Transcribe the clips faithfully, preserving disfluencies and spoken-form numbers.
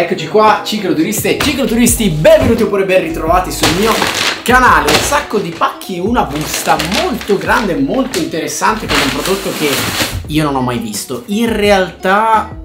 Eccoci qua, cicloturiste e cicloturisti, benvenuti oppure ben ritrovati sul mio canale. Un sacco di pacchi, una busta molto grande, molto interessante, con un prodotto che io non ho mai visto. In realtà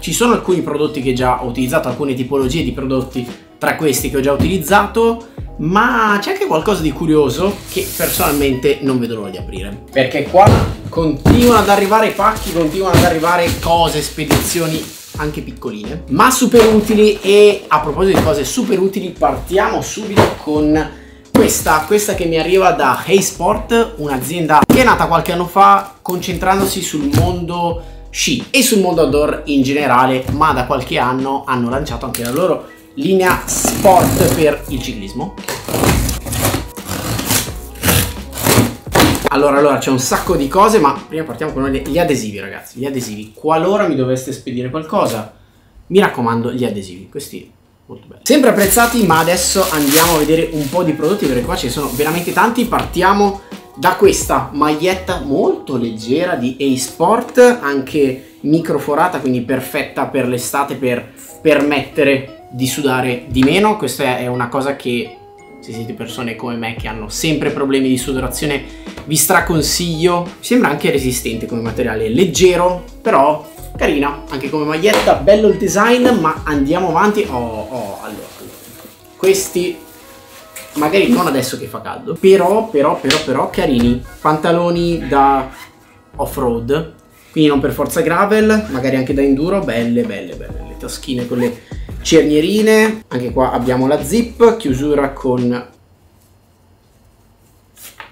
ci sono alcuni prodotti che già ho utilizzato, alcune tipologie di prodotti tra questi che ho già utilizzato, ma c'è anche qualcosa di curioso che personalmente non vedo l'ora di aprire, perché qua continuano ad arrivare pacchi, continuano ad arrivare cose, spedizioni anche piccoline ma super utili. E a proposito di cose super utili, partiamo subito con questa questa che mi arriva da Hey Sport, un'azienda che è nata qualche anno fa concentrandosi sul mondo sci e sul mondo outdoor in generale, ma da qualche anno hanno lanciato anche la loro linea sport per il ciclismo. Allora, allora c'è un sacco di cose, ma prima partiamo con gli adesivi, ragazzi. Gli adesivi, qualora mi doveste spedire qualcosa, mi raccomando, gli adesivi, questi molto belli, sempre apprezzati. Ma adesso andiamo a vedere un po' di prodotti, perché qua ce ne sono veramente tanti. Partiamo da questa maglietta molto leggera di Hey Sport, anche microforata, quindi perfetta per l'estate, per permettere di sudare di meno. Questa è una cosa che, se siete persone come me che hanno sempre problemi di sudorazione, vi straconsiglio. Sembra anche resistente come materiale, leggero, però carina anche come maglietta, bello il design. Ma andiamo avanti. Oh, oh, allora, allora. Questi magari non adesso che fa caldo, però, però, però, però carini. Pantaloni da off-road, quindi non per forza gravel, magari anche da enduro, belle, belle, belle. Le taschine con le cernierine, anche qua abbiamo la zip, chiusura con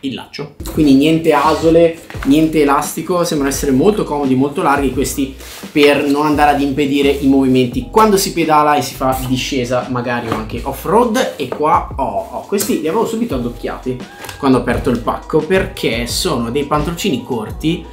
il laccio, quindi niente asole, niente elastico, sembrano essere molto comodi, molto larghi questi, per non andare ad impedire i movimenti quando si pedala e si fa discesa magari o anche off-road. E qua oh, oh, questi li avevo subito addocchiati quando ho aperto il pacco, perché sono dei pantaloncini corti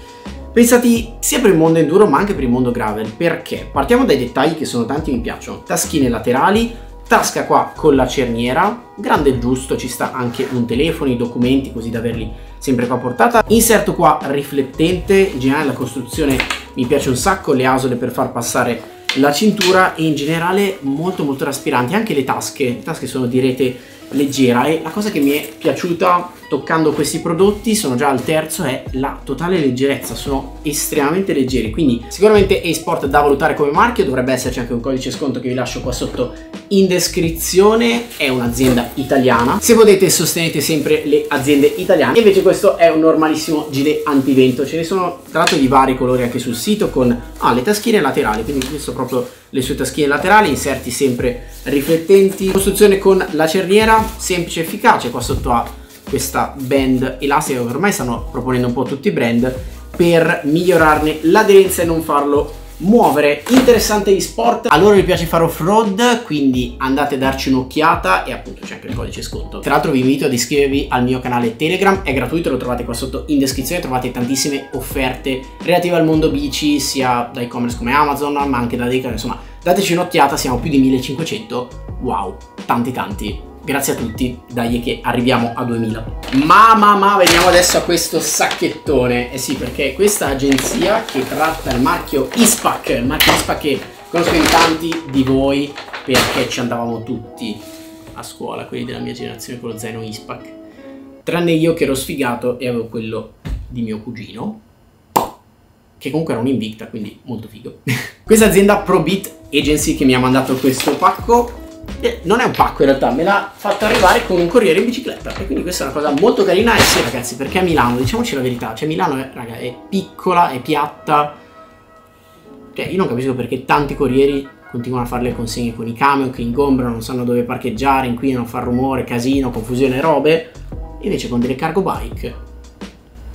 pensati sia per il mondo enduro ma anche per il mondo gravel. Perché? Partiamo dai dettagli, che sono tanti e mi piacciono. Taschine laterali, tasca qua con la cerniera, grande giusto, ci sta anche un telefono, i documenti, così da averli sempre qua a portata. Inserto qua riflettente, in generale la costruzione mi piace un sacco, le asole per far passare la cintura e in generale molto molto traspiranti. Anche le tasche, le tasche sono di rete leggera, e la cosa che mi è piaciuta toccando questi prodotti, sono già al terzo, è la totale leggerezza, sono estremamente leggeri. Quindi sicuramente Hey Sport da valutare come marchio, dovrebbe esserci anche un codice sconto che vi lascio qua sotto in descrizione. È un'azienda italiana, se potete sostenete sempre le aziende italiane. E invece questo è un normalissimo gilet antivento, ce ne sono tra l'altro di vari colori anche sul sito, con ah, le taschine laterali, quindi questo proprio le sue taschine laterali, inserti sempre riflettenti, costruzione con la cerniera, semplice e efficace. Qua sotto ha questa band elastica che ormai stanno proponendo un po' tutti i brand per migliorarne l'aderenza e non farlo muovere. Interessante di sport. A loro vi piace fare off-road, quindi andate a darci un'occhiata, e appunto c'è anche il codice sconto. Tra l'altro vi invito ad iscrivervi al mio canale Telegram, è gratuito, lo trovate qua sotto in descrizione, trovate tantissime offerte relative al mondo bici, sia da e-commerce come Amazon ma anche da Decathlon. Insomma, dateci un'occhiata, siamo più di millecinquecento, wow, tanti tanti. Grazie a tutti, dai che arriviamo a duemila. Ma ma ma veniamo adesso a questo sacchettone. Eh sì, perché questa agenzia che tratta il marchio ISPAC, il marchio ISPAC che conosco in tanti di voi, perché ci andavamo tutti a scuola, quelli della mia generazione, con lo zaino ISPAC, tranne io che ero sfigato e avevo quello di mio cugino, che comunque era un'invicta, quindi molto figo. Questa azienda ProBit Agency che mi ha mandato questo pacco, non è un pacco in realtà, me l'ha fatto arrivare con un corriere in bicicletta, e quindi questa è una cosa molto carina. E sì ragazzi, perché a Milano, diciamoci la verità, cioè Milano è, raga, è piccola, è piatta, cioè io non capisco perché tanti corrieri continuano a fare le consegne con i camion che ingombrano, non sanno dove parcheggiare, inquinano, fa rumore, casino, confusione, robe. Invece con delle cargo bike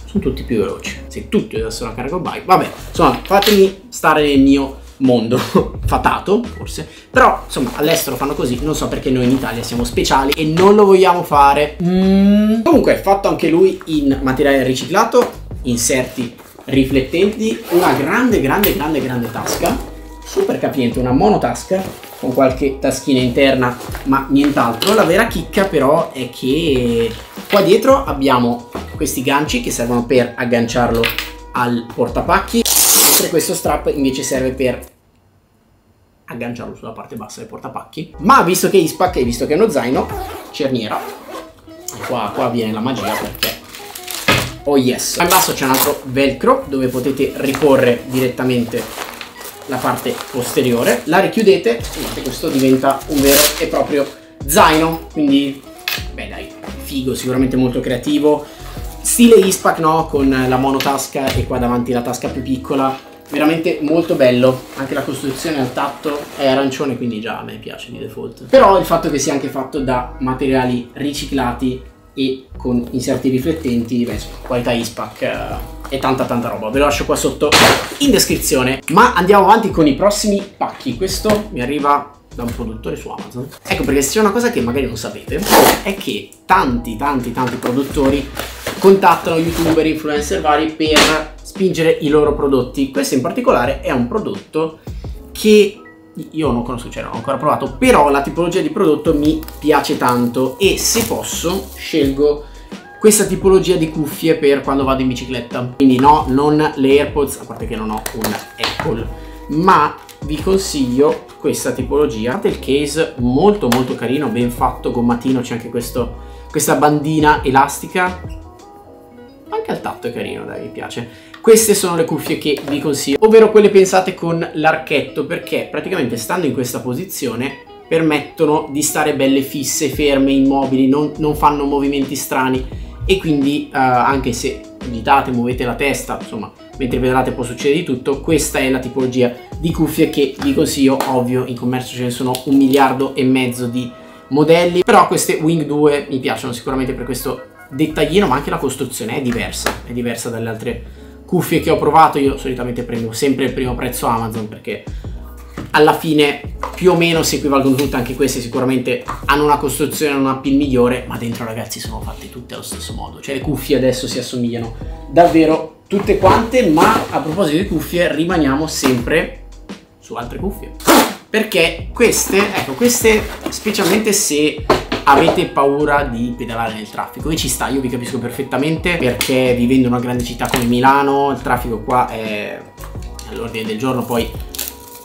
sono tutti più veloci. Se tutti usassero una cargo bike, vabbè, insomma, fatemi stare nel mio mondo fatato, forse, però insomma all'estero fanno così, non so perché noi in Italia siamo speciali e non lo vogliamo fare. mm. Comunque è fatto anche lui in materiale riciclato, inserti riflettenti, una grande grande grande grande tasca, super capiente, una monotasca con qualche taschina interna ma nient'altro. La vera chicca però è che qua dietro abbiamo questi ganci che servono per agganciarlo al portapacchi. Questo strap invece serve per agganciarlo sulla parte bassa del portapacchi. Ma visto che è ISPAC e visto che è uno zaino, cerniera. E qua, qua viene la magia, perché oh yes! Al basso c'è un altro velcro dove potete riporre direttamente la parte posteriore. La richiudete, scusate, questo diventa un vero e proprio zaino. Quindi, beh dai, figo, sicuramente molto creativo. Stile ISPAC, no? Con la monotasca e qua davanti la tasca più piccola. Veramente molto bello, anche la costruzione al tatto è arancione, quindi già a me piace di default. Però il fatto che sia anche fatto da materiali riciclati e con inserti riflettenti, beh, qualità ISPAC e tanta tanta roba. Ve lo lascio qua sotto in descrizione. Ma andiamo avanti con i prossimi pacchi. Questo mi arriva da un produttore su Amazon. Ecco perché se c'è una cosa che magari non sapete è che tanti tanti tanti produttori contattano youtuber, influencer vari per spingere i loro prodotti. Questo in particolare è un prodotto che io non conosco, cioè non ho ancora provato, però la tipologia di prodotto mi piace tanto e se posso scelgo questa tipologia di cuffie per quando vado in bicicletta. Quindi no, non le AirPods, a parte che non ho un Apple, ma vi consiglio questa tipologia. Il case molto molto carino, ben fatto, gommatino, c'è anche questo, questa bandina elastica. Anche al tatto è carino, dai, mi piace. Queste sono le cuffie che vi consiglio, ovvero quelle pensate con l'archetto, perché praticamente stando in questa posizione permettono di stare belle fisse, ferme, immobili, non, non fanno movimenti strani e quindi eh, anche se agitate, muovete la testa, insomma, mentre pedalate può succedere di tutto. Questa è la tipologia di cuffie che vi consiglio. Ovvio, in commercio ce ne sono un miliardo e mezzo di modelli, però queste Wing due mi piacciono sicuramente per questo dettaglino, ma anche la costruzione è diversa, è diversa dalle altre cuffie che ho provato. Io solitamente prendo sempre il primo prezzo Amazon perché alla fine più o meno si equivalgono tutte. Anche queste sicuramente hanno una costruzione, hanno un appeal migliore, ma dentro ragazzi sono fatte tutte allo stesso modo, cioè le cuffie adesso si assomigliano davvero tutte quante. Ma a proposito di cuffie rimaniamo sempre su altre cuffie, perché queste, ecco queste, specialmente se avete paura di pedalare nel traffico, e ci sta, io vi capisco perfettamente, perché vivendo in una grande città come Milano il traffico qua è all'ordine del giorno, poi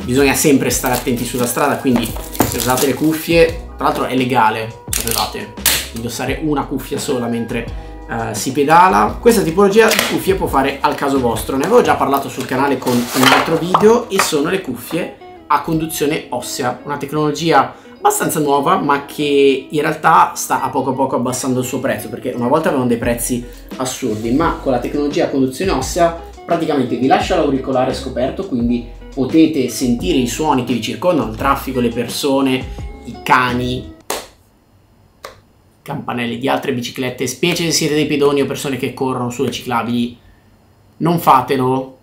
bisogna sempre stare attenti sulla strada, quindi se usate le cuffie, tra l'altro è legale, sapevate, indossare una cuffia sola mentre Uh, si pedala. Questa tipologia di cuffie può fare al caso vostro, ne avevo già parlato sul canale con un altro video, e sono le cuffie a conduzione ossea, una tecnologia abbastanza nuova ma che in realtà sta a poco a poco abbassando il suo prezzo, perché una volta avevano dei prezzi assurdi, ma con la tecnologia a conduzione ossea praticamente vi lascia l'auricolare scoperto, quindi potete sentire i suoni che vi circondano, il traffico, le persone, i cani, campanelli di altre biciclette, specie se siete dei pedoni o persone che corrono sulle ciclabili. Non fatelo,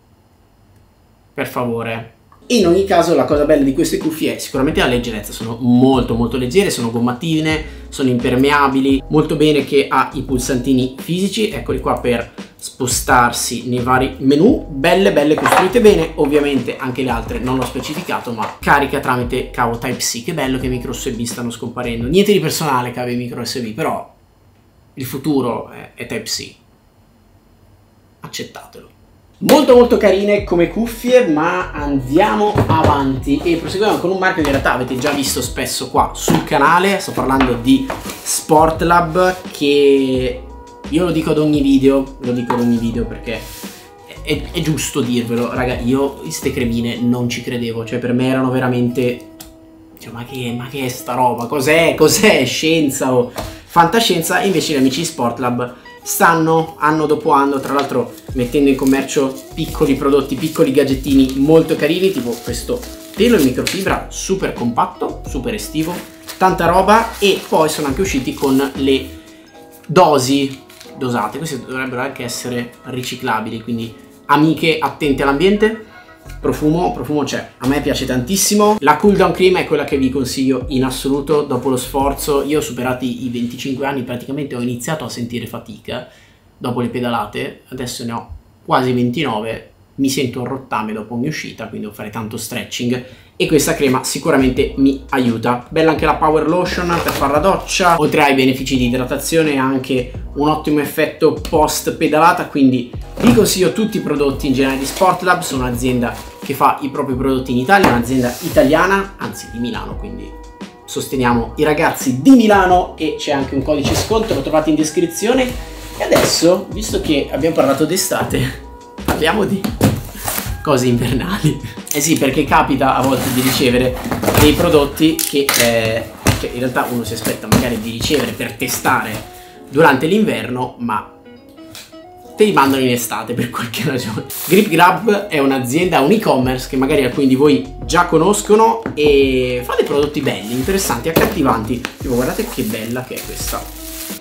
per favore. In ogni caso la cosa bella di queste cuffie è sicuramente la leggerezza, sono molto molto leggere, sono gommatine, sono impermeabili, molto bene che ha i pulsantini fisici, eccoli qua per spostarsi nei vari menu, belle belle costruite bene. Ovviamente anche le altre non l'ho specificato, ma carica tramite cavo Type C, che bello che i micro U S B stanno scomparendo, niente di personale cavi micro U S B, però il futuro è Type C, accettatelo. Molto molto carine come cuffie, ma andiamo avanti e proseguiamo con un marchio che in realtà avete già visto spesso qua sul canale. Sto parlando di Sportlab, che io lo dico ad ogni video, lo dico ad ogni video perché è, è, è giusto dirvelo. Raga, io queste cremine non ci credevo, cioè per me erano veramente, cioè, ma, che, ma che è sta roba, cos'è, cos'è, scienza o fantascienza? E invece gli amici di Sportlab stanno anno dopo anno, tra l'altro mettendo in commercio piccoli prodotti, piccoli gadgettini molto carini, tipo questo pelo in microfibra super compatto, super estivo, tanta roba. E poi sono anche usciti con le dosi dosate, queste dovrebbero anche essere riciclabili, quindi amiche attente all'ambiente. Profumo, profumo c'è, a me piace tantissimo. La cool down cream è quella che vi consiglio in assoluto. Dopo lo sforzo, io ho superati i venticinque anni, praticamente ho iniziato a sentire fatica dopo le pedalate, adesso ne ho quasi ventinove, mi sento un rottame dopo ogni uscita, quindi devo fare tanto stretching e questa crema sicuramente mi aiuta. Bella anche la power lotion per fare la doccia, oltre ai benefici di idratazione ha anche un ottimo effetto post pedalata, quindi vi consiglio tutti i prodotti in generale di Sportlab, sono un'azienda che fa i propri prodotti in Italia, un'azienda italiana, anzi di Milano, quindi sosteniamo i ragazzi di Milano e c'è anche un codice sconto, lo trovate in descrizione. E adesso, visto che abbiamo parlato d'estate, parliamo di cose invernali. Eh sì, perché capita a volte di ricevere dei prodotti che, eh, che in realtà uno si aspetta magari di ricevere per testare durante l'inverno, ma te li mandano in estate per qualche ragione. Grip Grab è un'azienda, un e-commerce che magari alcuni di voi già conoscono e fa dei prodotti belli, interessanti, accattivanti. Tipo, guardate che bella che è questa.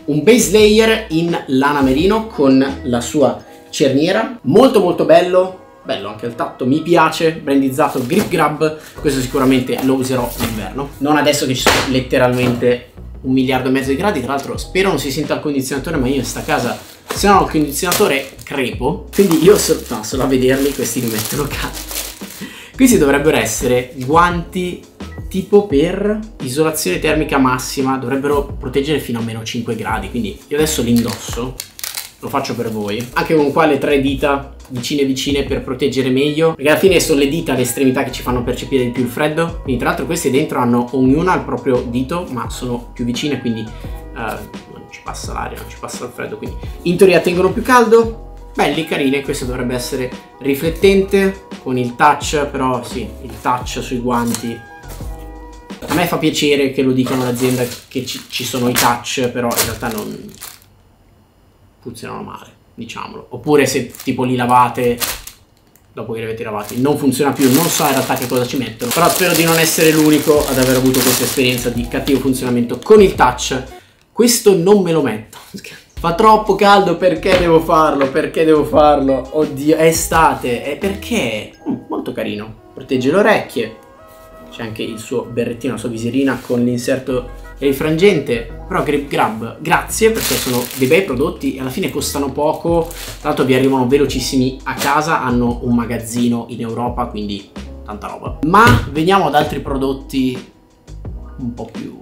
Un base layer in lana merino con la sua cerniera. Molto molto bello, bello anche il tatto, mi piace, brandizzato Grip Grab. Questo sicuramente lo userò d'inverno. Non adesso che ci sono letteralmente un miliardo e mezzo di gradi. Tra l'altro spero non si senta il condizionatore, ma io in sta casa, se no il condizionatore crepo, quindi io solo, no, solo a vederli questi li mettono cazzo. Questi dovrebbero essere guanti tipo per isolazione termica massima, dovrebbero proteggere fino a meno cinque gradi, quindi io adesso li indosso, lo faccio per voi, anche con qua le tre dita vicine vicine per proteggere meglio, perché alla fine sono le dita alle estremità che ci fanno percepire di più il freddo. Quindi tra l'altro questi dentro hanno ognuna il proprio dito, ma sono più vicine, quindi uh, ci passa l'aria, non ci passa il freddo, quindi in teoria tengono più caldo. Belli, carini. Questo dovrebbe essere riflettente con il touch, però sì, il touch sui guanti a me fa piacere che lo dicano l'azienda, che ci, ci sono i touch, però in realtà non funzionano male, diciamolo. Oppure se tipo li lavate, dopo che li avete lavati non funziona più, non so in realtà che cosa ci mettono, però spero di non essere l'unico ad aver avuto questa esperienza di cattivo funzionamento con il touch. Questo non me lo metto, fa troppo caldo, perché devo farlo, perché devo farlo, oddio, è estate, è perché, mm, molto carino, protegge le orecchie, c'è anche il suo berrettino, la sua viserina con l'inserto rifrangente. Però Grip Grab, grazie, perché sono dei bei prodotti e alla fine costano poco, tra l'altro vi arrivano velocissimi a casa, hanno un magazzino in Europa, quindi tanta roba. Ma veniamo ad altri prodotti un po' più...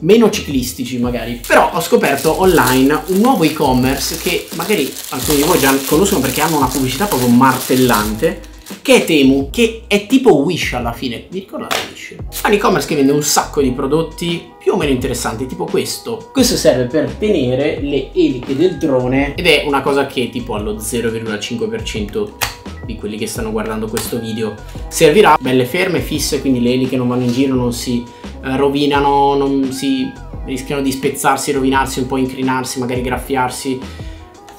meno ciclistici magari. Però ho scoperto online un nuovo e-commerce che magari alcuni di voi già conoscono perché hanno una pubblicità proprio martellante, che è Temu, che è tipo Wish alla fine, vi ricordate Wish? È un e-commerce che vende un sacco di prodotti più o meno interessanti, tipo questo. Questo serve per tenere le eliche del drone ed è una cosa che tipo allo zero virgola cinque per cento di quelli che stanno guardando questo video servirà. Belle ferme, fisse, quindi le eliche non vanno in giro, non si rovinano, non si rischiano di spezzarsi, rovinarsi, un po' incrinarsi, magari graffiarsi.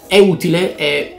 È utile, è...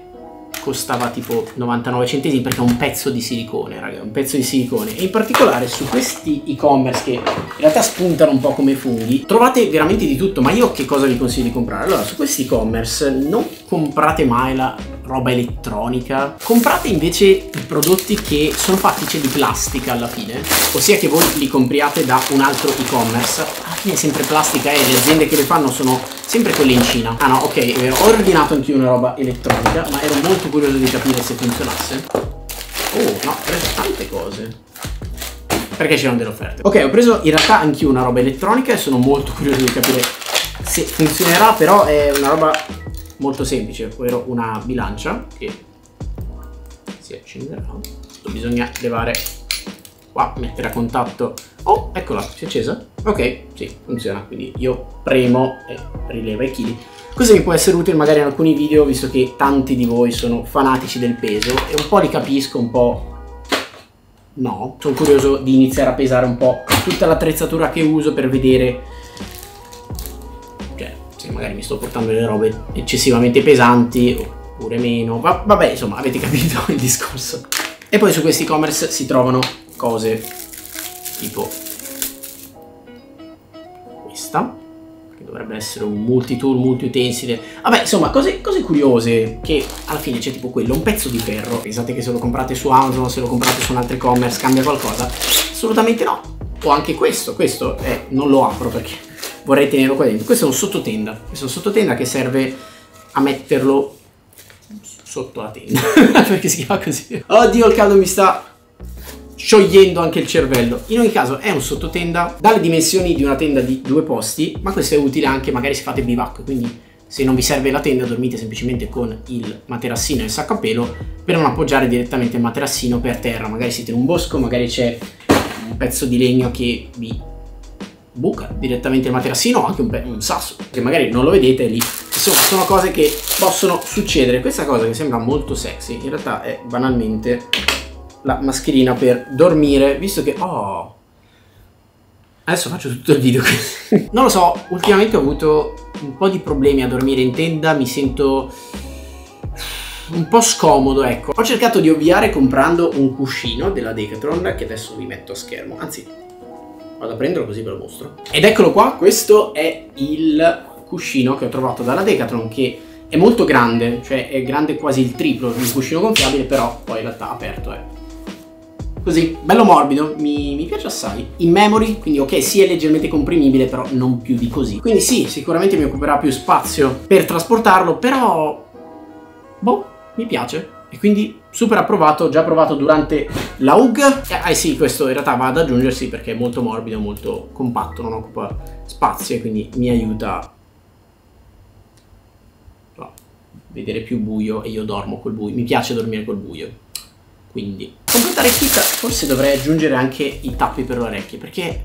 costava tipo novantanove centesimi perché è un pezzo di silicone, raga, un pezzo di silicone. E in particolare su questi e-commerce che in realtà spuntano un po' come funghi trovate veramente di tutto. Ma io che cosa vi consiglio di comprare? Allora, su questi e-commerce non comprate mai la roba elettronica, comprate invece i prodotti che sono fatti di plastica alla fine, ossia che voi li compriate da un altro e-commerce, alla fine è sempre plastica e eh? le aziende che le fanno sono sempre quelle in Cina. Ah no, ok, eh, ho ordinato anch'io una roba elettronica, ma ero molto curioso di capire se funzionasse. Oh no, ho preso tante cose perché c'erano delle offerte. Ok, ho preso in realtà anch'io una roba elettronica e sono molto curioso di capire se funzionerà, però è una roba molto semplice, ovvero una bilancia che si accenderà. Bisogna levare qua, mettere a contatto. Oh, eccola, si è accesa. Ok, sì, funziona. Quindi io premo e rileva i chili. Questo mi può essere utile magari in alcuni video, visto che tanti di voi sono fanatici del peso e un po' li capisco, un po' no. Sono curioso di iniziare a pesare un po' tutta l'attrezzatura che uso per vedere magari mi sto portando delle robe eccessivamente pesanti oppure meno. Va vabbè, insomma, avete capito il discorso. E poi su questi e-commerce si trovano cose tipo questa, che dovrebbe essere un multitool, multiutensile, vabbè, insomma, cose, cose curiose che alla fine c'è tipo quello, un pezzo di ferro. Pensate che se lo comprate su Amazon, se lo comprate su un altro e-commerce cambia qualcosa? Assolutamente no. O anche questo, questo eh, non lo apro perché vorrei tenerlo qua dentro. Questo è un sottotenda. Questo è un sottotenda che serve a metterlo sotto la tenda. Perché si chiama così? Oddio, il caldo mi sta sciogliendo anche il cervello. In ogni caso è un sottotenda dalle dimensioni di una tenda di due posti, ma questo è utile anche magari se fate bivacco, quindi Se non vi serve la tenda, dormite semplicemente con il materassino e il sacco a pelo, per non appoggiare direttamente il materassino per terra. Magari siete in un bosco, magari c'è un pezzo di legno che vi buca direttamente il materassino, o anche un, un sasso, che magari non lo vedete lì. Insomma, sono cose che possono succedere. Questa cosa che sembra molto sexy, in realtà è banalmente la mascherina per dormire, visto che... Oh! Adesso faccio tutto il video. Non lo so, ultimamente ho avuto un po' di problemi a dormire in tenda, mi sento un po' scomodo, ecco. Ho cercato di ovviare comprando un cuscino della Decathlon, che adesso vi metto a schermo, anzi vado a prenderlo così ve lo mostro. Ed eccolo qua, questo è il cuscino che ho trovato dalla Decathlon, che è molto grande, cioè è grande quasi il triplo di un cuscino gonfiabile, però poi in realtà aperto è così, bello morbido, mi, mi piace assai. In memory, quindi ok, sì, è leggermente comprimibile, però non più di così. Quindi sì, sicuramente mi occuperà più spazio per trasportarlo, però... boh, mi piace. E quindi super approvato, ho già provato durante la U G. Eh, eh sì, questo in realtà va ad aggiungersi perché è molto morbido, molto compatto, non occupa spazio e quindi mi aiuta a vedere più buio, e io dormo col buio, mi piace dormire col buio. Quindi, con questa orecchietta forse dovrei aggiungere anche i tappi per le orecchie, perché,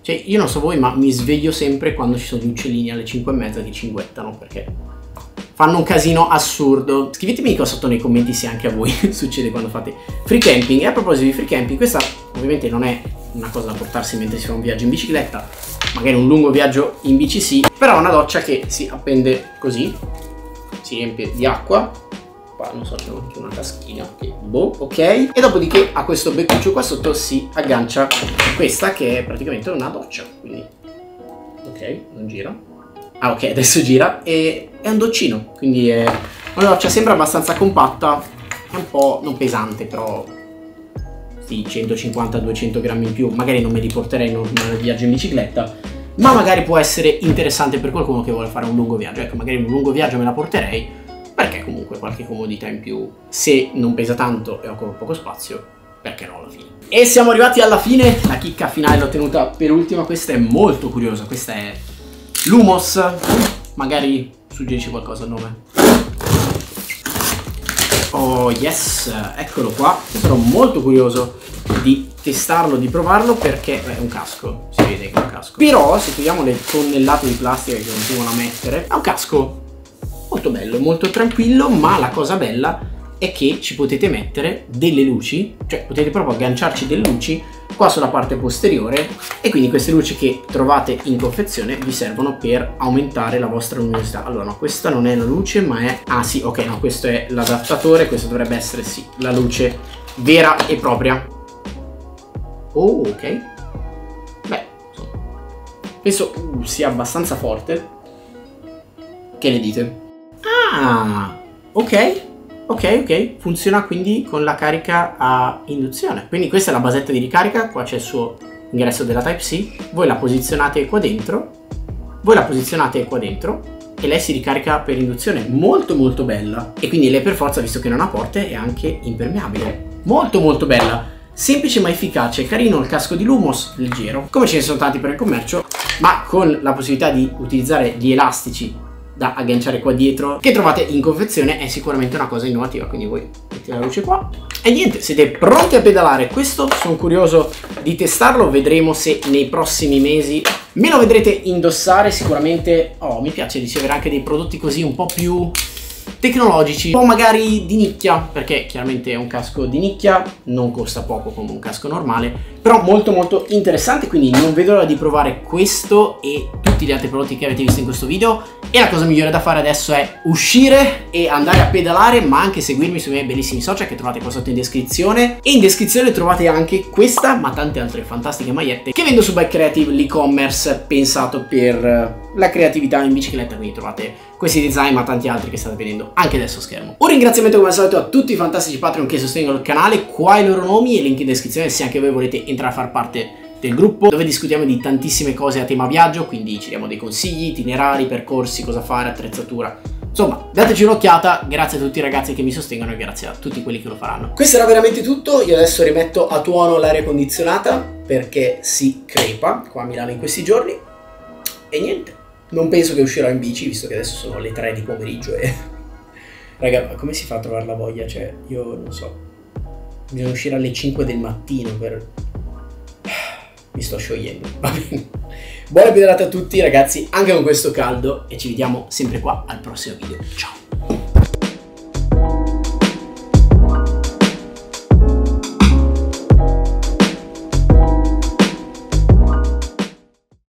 cioè, io non so voi, ma mi sveglio sempre quando ci sono gli uccellini alle cinque e mezza che cinguettano, perché fanno un casino assurdo. Scrivetemi qua sotto nei commenti se anche a voi succede quando fate free camping. E a proposito di free camping, questa ovviamente non è una cosa da portarsi mentre si fa un viaggio in bicicletta, magari un lungo viaggio in bici sì, però è una doccia che si appende così, si riempie di acqua. Non so, c'è anche una taschina, okay. Boh, ok. E dopodiché a questo beccuccio qua sotto si aggancia questa, che è praticamente una doccia. Quindi, ok, non gira. Ah, ok, adesso gira. E è un doccino, quindi è una doccia, sembra abbastanza compatta, è un po' non pesante, però sì, centocinquanta duecento grammi in più magari non me li porterei in un viaggio in bicicletta, ma magari può essere interessante per qualcuno che vuole fare un lungo viaggio. Ecco, magari un lungo viaggio me la porterei, perché comunque qualche comodità in più, se non pesa tanto e occupa poco spazio, perché no alla fine. E siamo arrivati alla fine, la chicca finale l'ho tenuta per ultima, questa è molto curiosa, questa è Lumos, magari suggerisci qualcosa il nome. Oh yes, eccolo qua, sono molto curioso di testarlo, di provarlo, perché beh, è un casco, si vede che è un casco, però se togliamo le tonnellate di plastica che continuano a mettere, è un casco molto bello, molto tranquillo, ma la cosa bella è che ci potete mettere delle luci, cioè potete proprio agganciarci delle luci qua sulla parte posteriore, e quindi queste luci che trovate in confezione vi servono per aumentare la vostra luminosità. Allora no, questa non è la luce, ma è... ah sì, ok, no, questo è l'adattatore, questo dovrebbe essere sì, la luce vera e propria. Oh, ok. Beh, insomma, penso uh, sia abbastanza forte. Che ne dite? Ah, ok, ok, ok, funziona quindi con la carica a induzione. Quindi questa è la basetta di ricarica, qua c'è il suo ingresso della Type C, voi la posizionate qua dentro, voi la posizionate qua dentro e lei si ricarica per induzione, molto molto bella. E quindi lei per forza, visto che non ha porte, è anche impermeabile. Molto molto bella, semplice ma efficace, carino il casco di Lumos, leggero, come ce ne sono tanti per il commercio, ma con la possibilità di utilizzare gli elastici da agganciare qua dietro che trovate in confezione è sicuramente una cosa innovativa. Quindi voi mettete la luce qua e niente, siete pronti a pedalare. Questo sono curioso di testarlo, vedremo se nei prossimi mesi me lo vedrete indossare. Sicuramente oh, mi piace ricevere anche dei prodotti così un po' più tecnologici, un po' magari di nicchia, perché chiaramente è un casco di nicchia, non costa poco come un casco normale, però molto molto interessante. Quindi non vedo l'ora di provare questo e tutti gli altri prodotti che avete visto in questo video, e la cosa migliore da fare adesso è uscire e andare a pedalare, ma anche seguirmi sui miei bellissimi social che trovate qua sotto in descrizione, e in descrizione trovate anche questa ma tante altre fantastiche magliette che vendo su Bike Creative, l'e-commerce pensato per la creatività in bicicletta. Quindi trovate questi design ma tanti altri che state vedendo anche adesso schermo. Un ringraziamento come al solito a tutti i fantastici Patreon che sostengono il canale, qua i loro nomi e link in descrizione se anche voi volete entrare a far parte del gruppo, dove discutiamo di tantissime cose a tema viaggio, quindi ci diamo dei consigli, itinerari, percorsi, cosa fare, attrezzatura, insomma dateci un'occhiata. Grazie a tutti i ragazzi che mi sostengono e grazie a tutti quelli che lo faranno. Questo era veramente tutto, io adesso rimetto a tuono l'aria condizionata perché si crepa qua a Milano in questi giorni, e niente, Non penso che uscirò in bici, visto che adesso sono le tre di pomeriggio e... Raga, ma come si fa a trovare la voglia? Cioè, io non so. Bisogna uscire alle cinque del mattino per... Mi sto sciogliendo, va bene. Buona pedalata a tutti, ragazzi, anche con questo caldo, e ci vediamo sempre qua al prossimo video. Ciao!